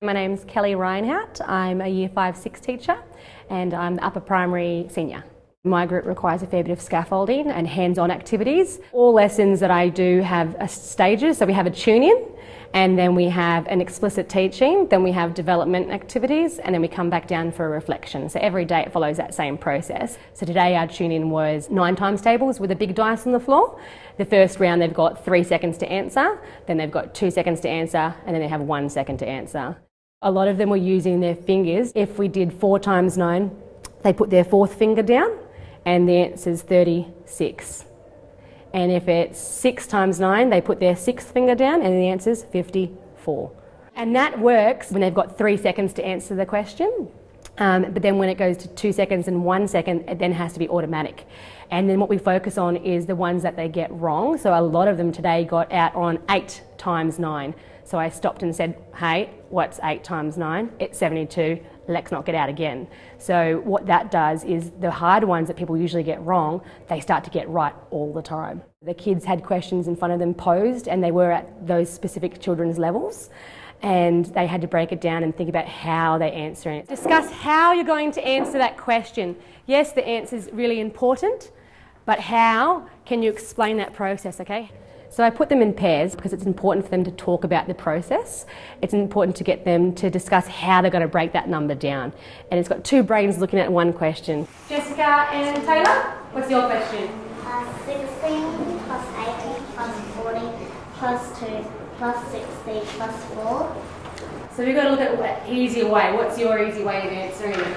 My name's Kelly Reinhardt. I'm a Year 5-6 teacher and I'm the upper primary senior. My group requires a fair bit of scaffolding and hands-on activities. All lessons that I do have stages, so we have a tune-in and then we have an explicit teaching, then we have development activities and then we come back down for a reflection. So every day it follows that same process. So today our tune-in was 9 times tables with a big dice on the floor. The first round they've got 3 seconds to answer, then they've got 2 seconds to answer and then they have 1 second to answer. A lot of them were using their fingers. If we did 4 times 9, they put their 4th finger down and the answer is 36. And if it's 6 times 9, they put their 6th finger down and the answer is 54. And that works when they've got 3 seconds to answer the question. But then when it goes to 2 seconds and 1 second, it then has to be automatic. And then what we focus on is the ones that they get wrong. So a lot of them today got out on 8 times 9. So I stopped and said, hey, what's 8 times 9? It's 72, let's not get out again. So what that does is the hard ones that people usually get wrong, they start to get right all the time. The kids had questions in front of them posed and they were at those specific children's levels and they had to break it down and think about how they're answering it. Discuss how you're going to answer that question. Yes, the answer is really important, but how can you explain that process, okay? So I put them in pairs because it's important for them to talk about the process. It's important to get them to discuss how they're going to break that number down. And it's got 2 brains looking at one question. Jessica and Taylor, what's your question? 16 plus 18 plus 40 plus 2 plus 60 plus 4. So we've got to look at an easier way. What's your easy way of answering it?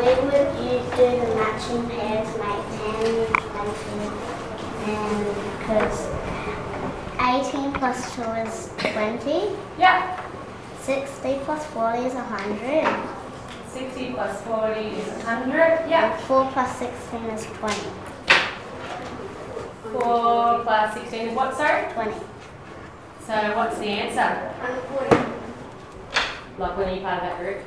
We would do the matching pairs, make 10, 20, and... because 18 plus 2 is 20. Yeah. 60 plus 40 is 100. 60 plus 40 is 100. Yeah. And 4 plus 16 is 20. 4 plus 16 is what, sorry? 20. So what's the answer? 140. Lachlan, are you part of that group?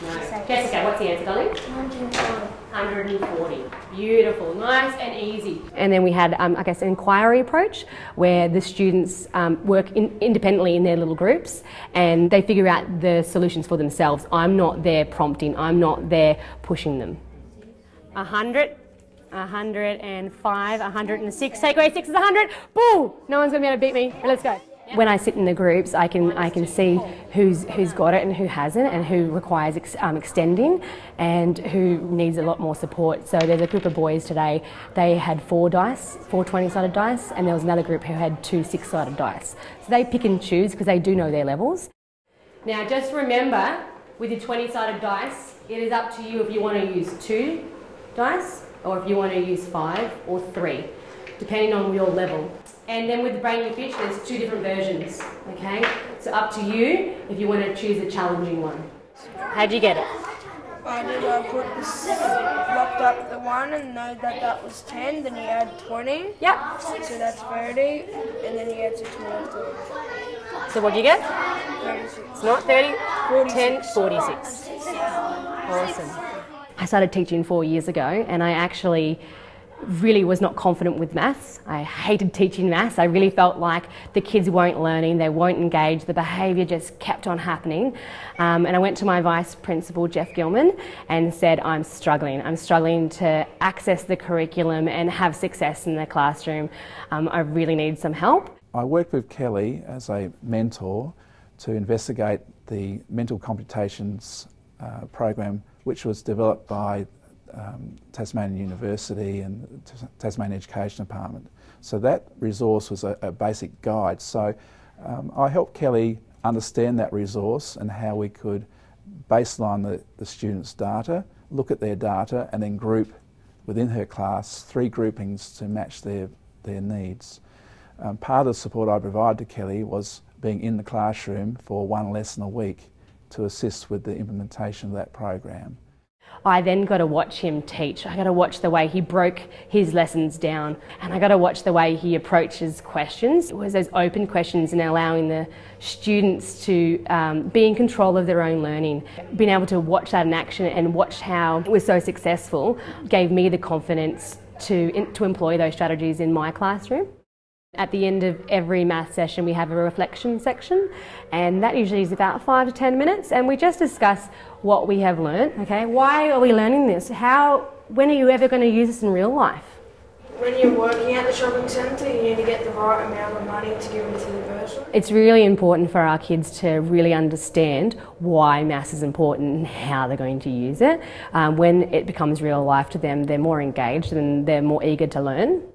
No. Jessica, what's the answer, darling? 140. 140. Beautiful. Nice and easy. And then we had, I guess, an inquiry approach where the students work independently in their little groups and they figure out the solutions for themselves. I'm not there prompting. I'm not there pushing them. 100. 105. 106. Take away 6 is 100. Boo! No one's going to be able to beat me. Let's go. When I sit in the groups, I can see who's got it and who hasn't, and who requires extending, and who needs a lot more support. So there's a group of boys today. They had 4 dice, 4 20-sided dice, and there was another group who had 2 6-sided dice. So they pick and choose because they do know their levels. Now, just remember, with your 20-sided dice, it is up to you if you want to use 2 dice or if you want to use 5 or 3, depending on your level. And then with the brain you fish, there's 2 different versions, okay? So up to you if you want to choose a challenging one. How'd you get it? I did, I put locked up the 1 and know that that was 10, then you add 20. Yep. So that's 30, and then you add to 20. So what'd you get? 36. It's not 30, 46. 10, 46. Awesome. I started teaching 4 years ago and I actually really was not confident with maths. I hated teaching maths. I really felt like the kids weren't learning, they weren't engaged, the behaviour just kept on happening. And I went to my vice principal, Jeff Gilman, and said, I'm struggling to access the curriculum and have success in the classroom. I really need some help. I worked with Kelly as a mentor to investigate the mental computations program, which was developed by Tasmanian University and Tasmanian Education Department. So that resource was a basic guide. So I helped Kelly understand that resource and how we could baseline the students' data, look at their data and then group within her class 3 groupings to match their needs. Part of the support I provided to Kelly was being in the classroom for 1 lesson a week to assist with the implementation of that program. I then got to watch him teach. I got to watch the way he broke his lessons down and I got to watch the way he approaches questions. It was those open questions and allowing the students to be in control of their own learning. Being able to watch that in action and watch how it was so successful gave me the confidence to employ those strategies in my classroom. At the end of every math session we have a reflection section, and that usually is about 5 to 10 minutes, and we just discuss what we have learnt. Okay, why are we learning this? When are you ever going to use this in real life? When you're working at the shopping centre, you need to get the right amount of money to give it to the person. It's really important for our kids to really understand why maths is important and how they're going to use it. When it becomes real life to them, they're more engaged and they're more eager to learn.